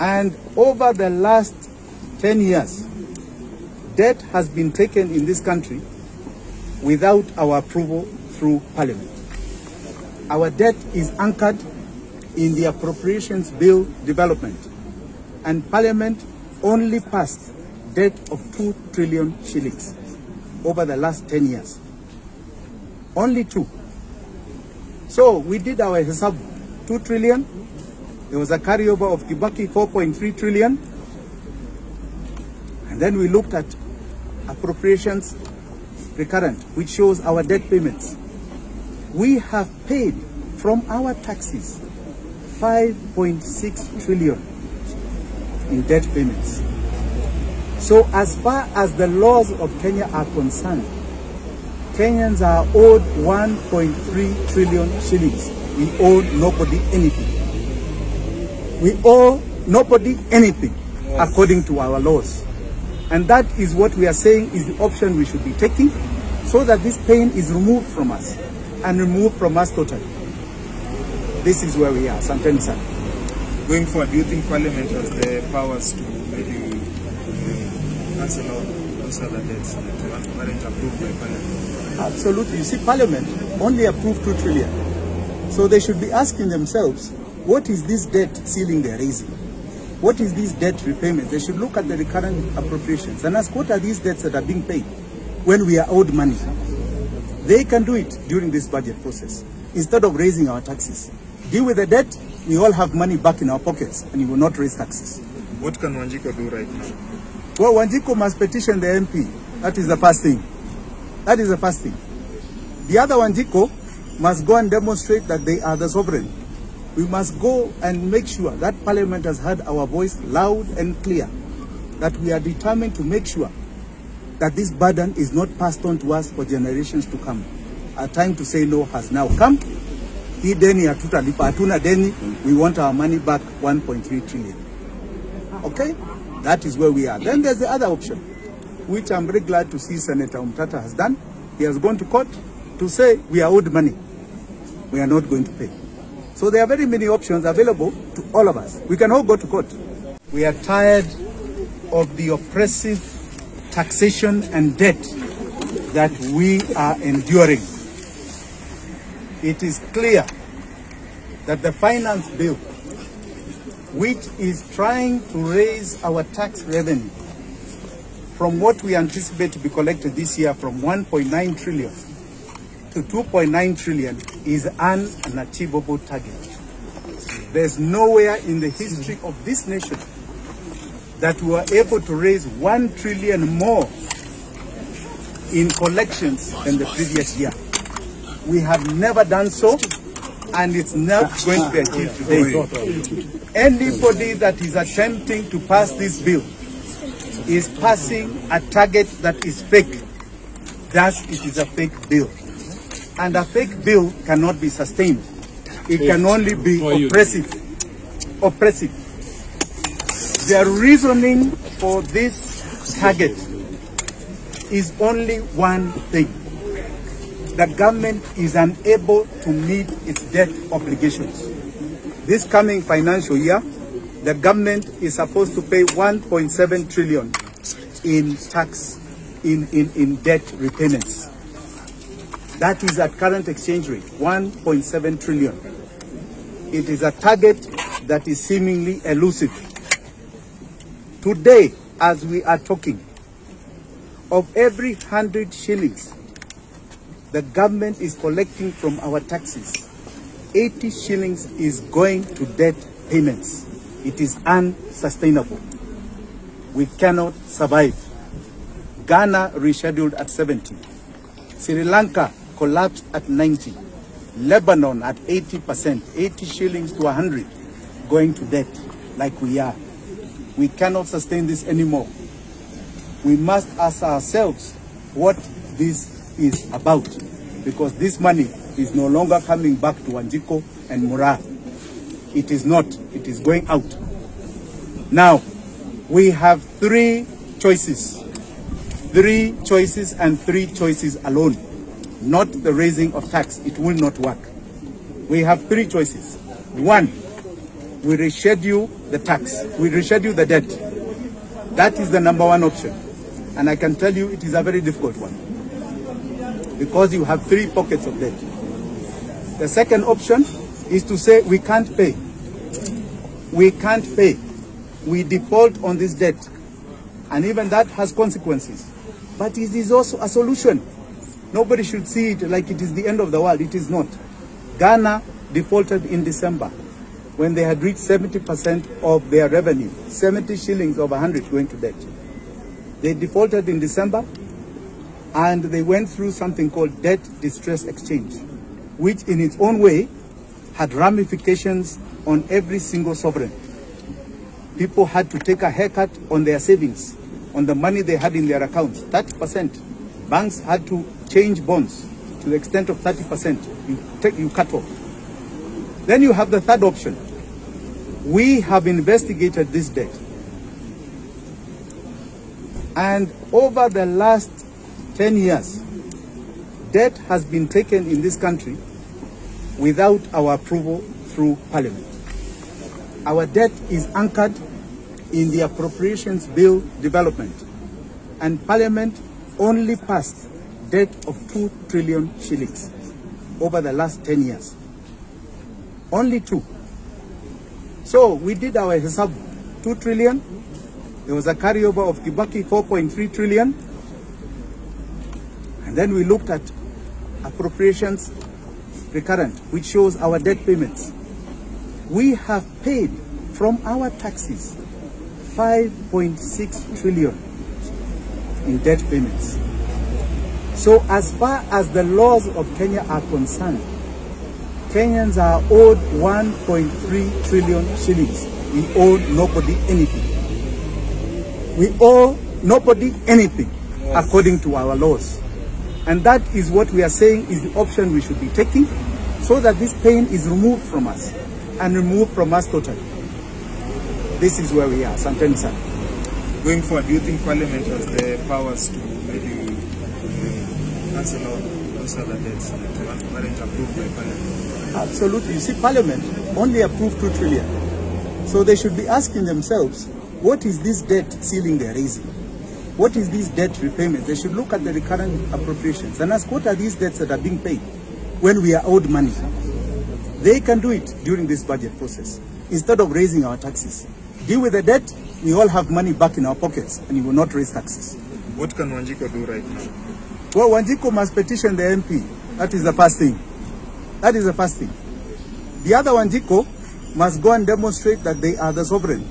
And over the last 10 years, debt has been taken in this country without our approval through Parliament. Our debt is anchored in the Appropriations Bill development, and Parliament only passed debt of 2 trillion shillings over the last 10 years. Only 2. So we did our hesab, 2 trillion. There was a carryover of Kibaki, 4.3 trillion. And then we looked at appropriations recurrent, which shows our debt payments. We have paid from our taxes 5.6 trillion in debt payments. So as far as the laws of Kenya are concerned, Kenyans are owed 1.3 trillion shillings. We owe nobody anything. We owe nobody anything, yes, according to our laws. And that is what we are saying is the option we should be taking, so that this pain is removed from us, and removed from us totally. This is where we are, sometimes, sir. Going forward, do you think Parliament has the powers to maybe cancel all those other debts that weren't approved by Parliament? Absolutely. You see, Parliament only approved 2 trillion. So they should be asking themselves, what is this debt ceiling they're raising? What is these debt repayments? They should look at the recurrent appropriations and ask, what are these debts that are being paid when we are owed money? They can do it during this budget process, instead of raising our taxes. Deal with the debt, we all have money back in our pockets, and you will not raise taxes. What can Wanjiku do right now? Well, Wanjiku must petition the MP. That is the first thing. That is the first thing. The other Wanjiku must go and demonstrate that they are the sovereign. We must go and make sure that Parliament has heard our voice loud and clear, that we are determined to make sure that this burden is not passed on to us for generations to come. Our time to say no has now come. We want our money back, 1.3 trillion. Okay? That is where we are. Then there's the other option, which I'm very glad to see Senator Umtata has done. He has gone to court to say we are owed money. We are not going to pay. So there are very many options available to all of us. We can all go to court. We are tired of the oppressive taxation and debt that we are enduring. It is clear that the finance bill, which is trying to raise our tax revenue from what we anticipate to be collected this year from 1.9 trillion to 2.9 trillion, is an unachievable target. There's nowhere in the history of this nation that we were able to raise 1 trillion more in collections than the previous year. We have never done so, and it's not going to be achieved today. Anybody that is attempting to pass this bill is passing a target that is fake. Thus, it is a fake bill. And a fake bill cannot be sustained. It can only be oppressive. Oppressive. The reasoning for this target is only one thing. The government is unable to meet its debt obligations. This coming financial year, the government is supposed to pay 1.7 trillion in tax, in debt repayments. That is at current exchange rate, 1.7 trillion. It is a target that is seemingly elusive. Today, as we are talking, of every 100 shillings the government is collecting from our taxes, 80 shillings is going to debt payments. It is unsustainable. We cannot survive. Ghana rescheduled at 70. Sri Lanka collapsed at 90. Lebanon at 80%, 80 shillings to 100 going to debt like we are. We cannot sustain this anymore. We must ask ourselves what this is about, because this money is no longer coming back to Wanjiku and Murah. It is not. It is going out. Now, we have 3 choices. 3 choices, and 3 choices alone. Not the raising of tax. It will not work. We have 3 choices. 1, we reschedule the tax, we reschedule the debt. That is the #1 option. And I can tell you it is a very difficult one, because you have three pockets of debt. The second option is to say we can't pay. We can't pay. We default on this debt. And even that has consequences. But it is also a solution. Nobody should see it like it is the end of the world. It is not. Ghana defaulted in December when they had reached 70% of their revenue, 70 shillings of 100 going to debt. They defaulted in December and they went through something called debt distress exchange, which in its own way had ramifications on every single sovereign. People had to take a haircut on their savings, on the money they had in their accounts, 30%. Banks had to change bonds to the extent of 30%. You cut off. Then you have the third option. We have investigated this debt. And over the last 10 years, debt has been taken in this country without our approval through Parliament. Our debt is anchored in the Appropriations Bill development, and Parliament only passed debt of 2 trillion shillings over the last 10 years. Only 2. So we did our hesab, 2 trillion. There was a carryover of Kibaki, 4.3 trillion. And then we looked at appropriations recurrent, which shows our debt payments. We have paid from our taxes 5.6 trillion in debt payments. So as far as the laws of Kenya are concerned, Kenyans are owed 1.3 trillion shillings. We owe nobody anything. We owe nobody anything, yes, according to our laws. And that is what we are saying is the option we should be taking, so that this pain is removed from us, and removed from us totally. This is where we are, sometimes, sir. Going forward, do you think Parliament has the powers to maybe cancel out those other debts that weren't approved by Parliament? Absolutely. You see, Parliament only approved 2 trillion. So they should be asking themselves, what is this debt ceiling they're raising? What is these debt repayments? They should look at the recurrent appropriations and ask, what are these debts that are being paid when we are owed money? They can do it during this budget process, instead of raising our taxes. Deal with the debt, we all have money back in our pockets, and we will not raise taxes. What can Wanjiku do right now? Well, Wanjiku must petition the MP. That is the first thing. That is the first thing. The other Wanjiku must go and demonstrate that they are the sovereign.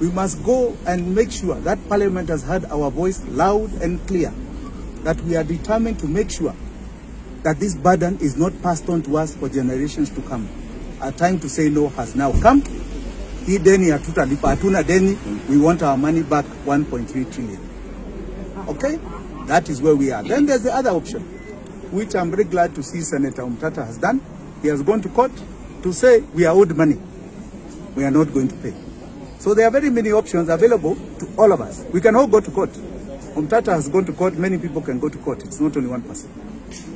We must go and make sure that Parliament has heard our voice loud and clear, that we are determined to make sure that this burden is not passed on to us for generations to come. Our time to say no has now come. We want our money back, 1.3 trillion. Okay? That is where we are. Then there's the other option, which I'm very glad to see Senator Umtata has done. He has gone to court to say we are owed money. We are not going to pay. So there are very many options available to all of us. We can all go to court. Umtata has gone to court. Many people can go to court. It's not only one person.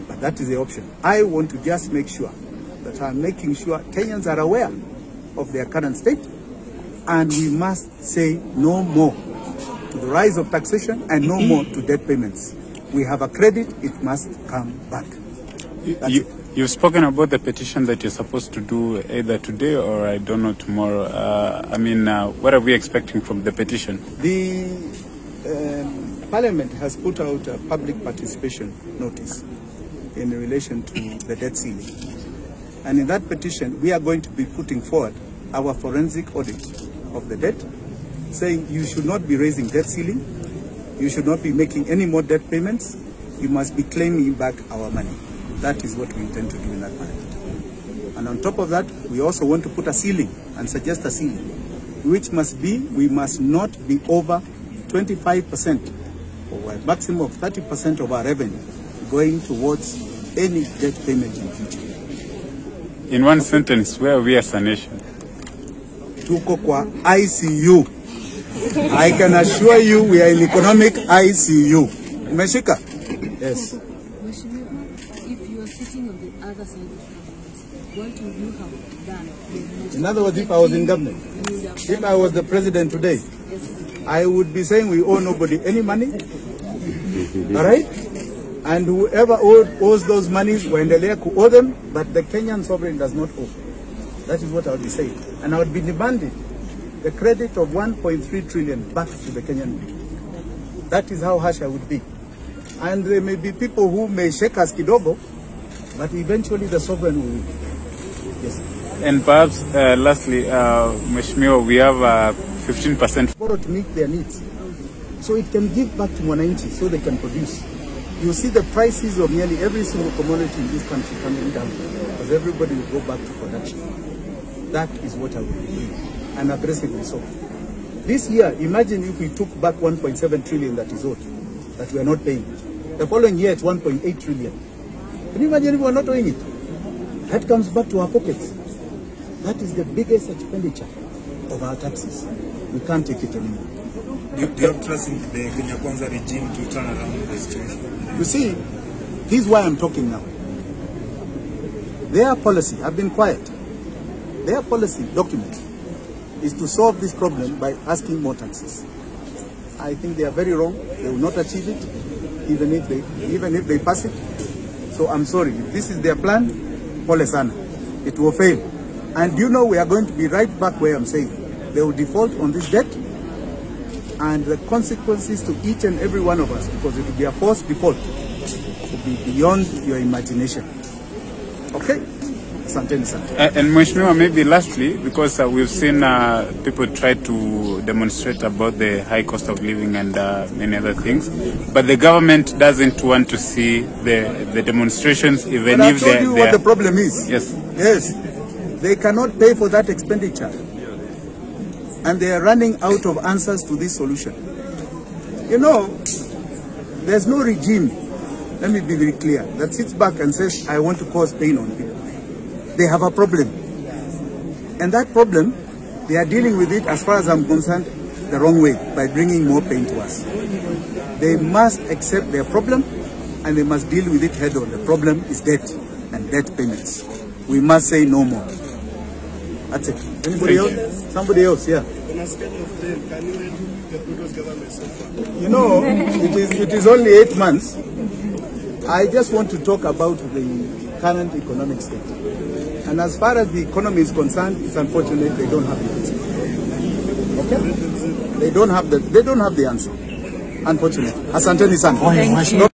But that is the option. I want to just make sure that I'm making sure Kenyans are aware of their current state, and we must say no more to the rise of taxation and no more to debt payments. We have a credit, it must come back. You've spoken about the petition that you're supposed to do either today or, I don't know, tomorrow. What are we expecting from the petition? The Parliament has put out a public participation notice in relation to the debt ceiling. And in that petition, we are going to be putting forward our forensic audit of the debt, saying you should not be raising debt ceiling, you should not be making any more debt payments, you must be claiming back our money. That is what we intend to do in that Parliament. And on top of that, we also want to put a ceiling and suggest a ceiling, which must be, we must not be over 25% or a maximum of 30% of our revenue going towards any debt payment in future. In one sentence, where are we as a nation? Tuko kwa ICU. I can assure you we are in economic ICU. Meshika? Yes. Meshmio, if you are sitting on the other side of the government, what would you have done? In other words, if I was in government, if I was the president today, I would be saying we owe nobody any money. All right? And whoever owes those monies, waendelea kuowe them, but the Kenyan sovereign does not owe. That is what I would be saying. And I would be demanding the credit of 1.3 trillion back to the Kenyan people. That is how harsh I would be. And there may be people who may shake us kidogo, but eventually the sovereign will. Yes. And perhaps, lastly, Meshmio, we have 15% borrow to meet their needs. So it can give back to Mwananchi so they can produce. You see the prices of nearly every single commodity in this country coming down because everybody will go back to production. That is what I will do, and aggressively so. This year, imagine if we took back 1.7 trillion that is owed, that we are not paying. The following year, it's 1.8 trillion. Can you imagine if we are not owing it? That comes back to our pockets. That is the biggest expenditure of our taxes. We can't take it anymore. Do you have trust in the Kenya Kwanza regime to turn around the situation? You see, this is why I'm talking now. Their policy, I've been quiet, their policy document is to solve this problem by asking more taxes. I think they are very wrong. They will not achieve it, even if they pass it. So I'm sorry, if this is their plan, pole sana, it will fail. And you know we are going to be right back where I'm saying. They will default on this debt, and the consequences to each and every one of us, because it will be a forced default, will be beyond your imagination. Okay? And Mheshimiwa, maybe lastly, because we've seen people try to demonstrate about the high cost of living and many other things, but the government doesn't want to see the demonstrations, even if they... I told you what the problem is. Yes. Yes. They cannot pay for that expenditure. And they are running out of answers to this solution. You know, there's no regime, let me be very clear, that sits back and says, I want to cause pain on people. They have a problem. And that problem, they are dealing with it, as far as I'm concerned, the wrong way, by bringing more pain to us. They must accept their problem, and they must deal with it head on. The problem is debt and debt payments. We must say no more. That's it. Anybody else? Somebody else, yeah. On a scale of 10, can you rate the previous government so far? You know, it is only 8 months. I just want to talk about the current economic state. And as far as the economy is concerned, it's unfortunate they don't have the answer. Okay? They don't have the answer. Unfortunately. Asante ni sana.